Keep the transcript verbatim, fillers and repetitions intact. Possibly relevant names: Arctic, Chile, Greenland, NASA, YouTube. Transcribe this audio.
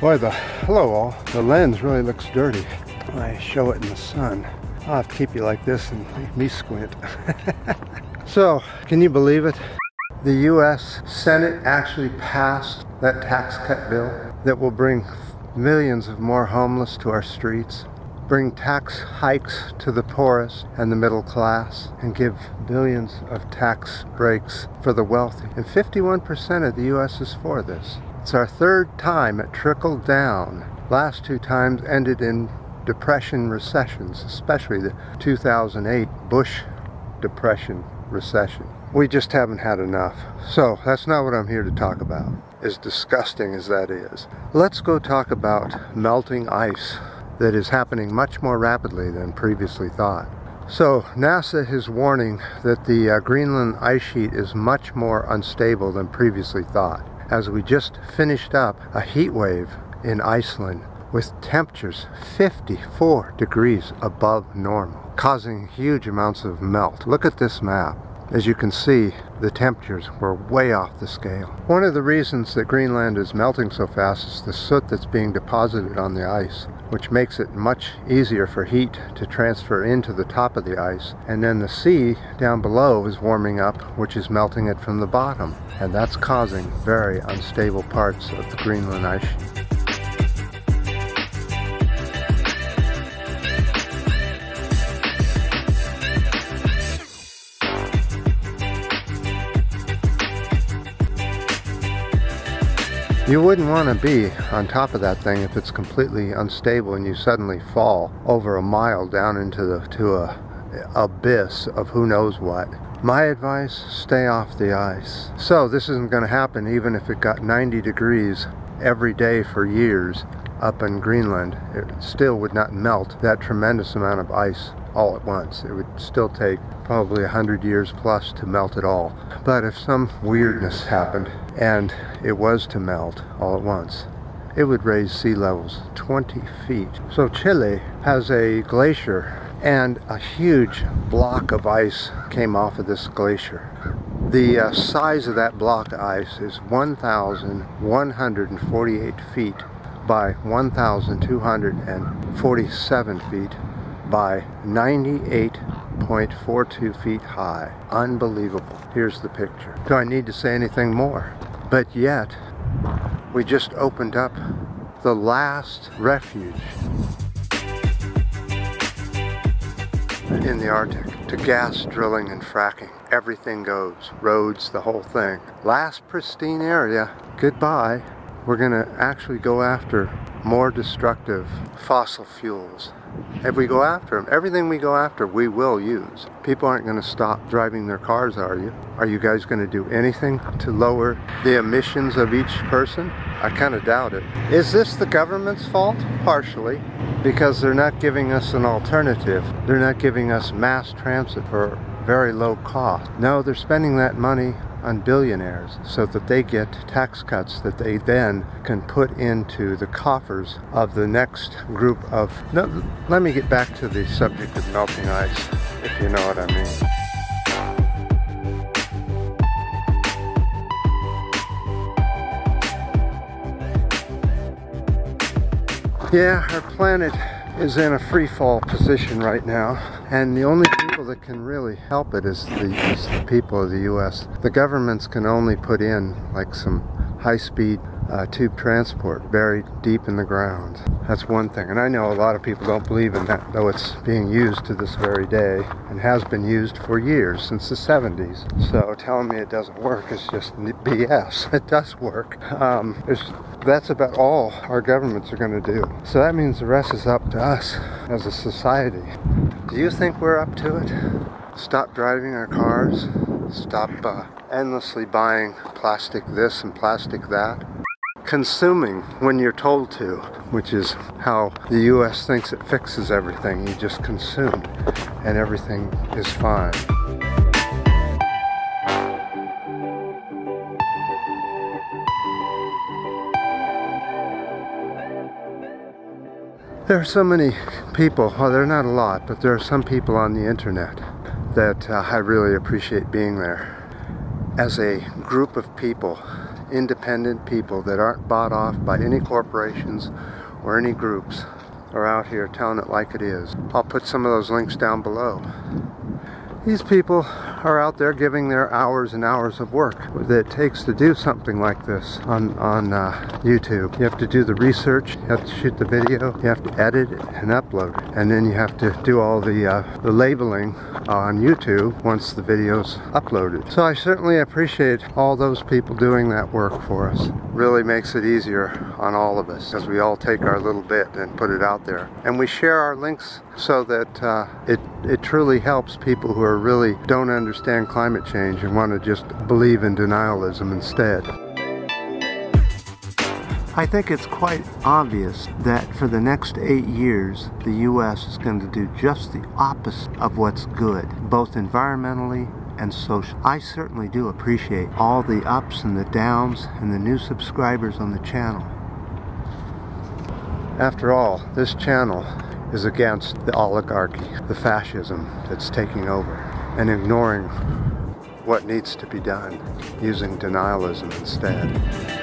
Boy, the hello all. The lens really looks dirty when I show it in the sun. I'll have to keep you like this and make me squint. So, can you believe it? The U S Senate actually passed that tax cut bill that will bring millions of more homeless to our streets, bring tax hikes to the poorest and the middle class, and give billions of tax breaks for the wealthy. And fifty-one percent of the U S is for this. It's our third time it trickled down. Last two times ended in depression recessions, especially the two thousand eight Bush depression recession. We just haven't had enough. So that's not what I'm here to talk about, as disgusting as that is. Let's go talk about melting ice that is happening much more rapidly than previously thought. So NASA is warning that the uh, Greenland ice sheet is much more unstable than previously thought, as we just finished up a heat wave in Iceland with temperatures fifty-four degrees above normal, causing huge amounts of melt. Look at this map. As you can see, the temperatures were way off the scale. One of the reasons that Greenland is melting so fast is the soot that's being deposited on the ice, which makes it much easier for heat to transfer into the top of the ice. And then the sea down below is warming up, which is melting it from the bottom. And that's causing very unstable parts of the Greenland ice sheet. You wouldn't want to be on top of that thing if it's completely unstable and you suddenly fall over a mile down into the to a abyss of who knows what. My advice, stay off the ice. So this isn't going to happen even if it got ninety degrees every day for years up in Greenland. It still would not melt that tremendous amount of ice all at once. It would still take probably a hundred years plus to melt it all. But if some weirdness happened and it was to melt all at once, it would raise sea levels twenty feet. So Chile has a glacier, and a huge block of ice came off of this glacier. The uh, size of that block of ice is one thousand one hundred forty-eight feet by one thousand two hundred forty-seven feet by ninety-eight point four two feet high. Unbelievable. Here's the picture. Do I need to say anything more? But yet, we just opened up the last refuge in the Arctic to gas drilling and fracking. Everything goes. Roads, the whole thing. Last pristine area. Goodbye. We're going to actually go after more destructive fossil fuels. If we go after them, everything we go after, we will use. People aren't going to stop driving their cars, are you? Are you guys going to do anything to lower the emissions of each person? I kind of doubt it. Is this the government's fault? Partially, because they're not giving us an alternative. They're not giving us mass transit for very low cost. No, they're spending that money on billionaires so that they get tax cuts that they then can put into the coffers of the next group of... No, let me get back to the subject of melting ice, if you know what I mean. Yeah, our planet is in a free-fall position right now, and the only people that can really help it is the, is the people of the U S The governments can only put in like some high-speed uh, tube transport buried deep in the ground. That's one thing, and I know a lot of people don't believe in that, though it's being used to this very day and has been used for years, since the seventies. So telling me it doesn't work is just B S. It does work. Um, it's, That's about all our governments are going to do. So that means the rest is up to us as a society. Do you think we're up to it? Stop driving our cars. Stop uh, endlessly buying plastic this and plastic that. Consuming when you're told to, which is how the U S thinks it fixes everything. You just consume and everything is fine. There are so many people, well, there are not a lot, but there are some people on the internet that uh, I really appreciate being there. As a group of people, independent people that aren't bought off by any corporations or any groups are out here telling it like it is. I'll put some of those links down below. These people are out there giving their hours and hours of work that it takes to do something like this on, on uh, YouTube. You have to do the research, you have to shoot the video, you have to edit it and upload it, and then you have to do all the, uh, the labeling on YouTube once the video's uploaded. So I certainly appreciate all those people doing that work for us. Really makes it easier on all of us as we all take our little bit and put it out there. And we share our links so that uh, it, it truly helps people who are really don't understand climate change and want to just believe in denialism instead. I think it's quite obvious that for the next eight years, the U S is going to do just the opposite of what's good, both environmentally and social. I certainly do appreciate all the ups and the downs and the new subscribers on the channel. After all, this channel is against the oligarchy, the fascism that's taking over and ignoring what needs to be done using denialism instead.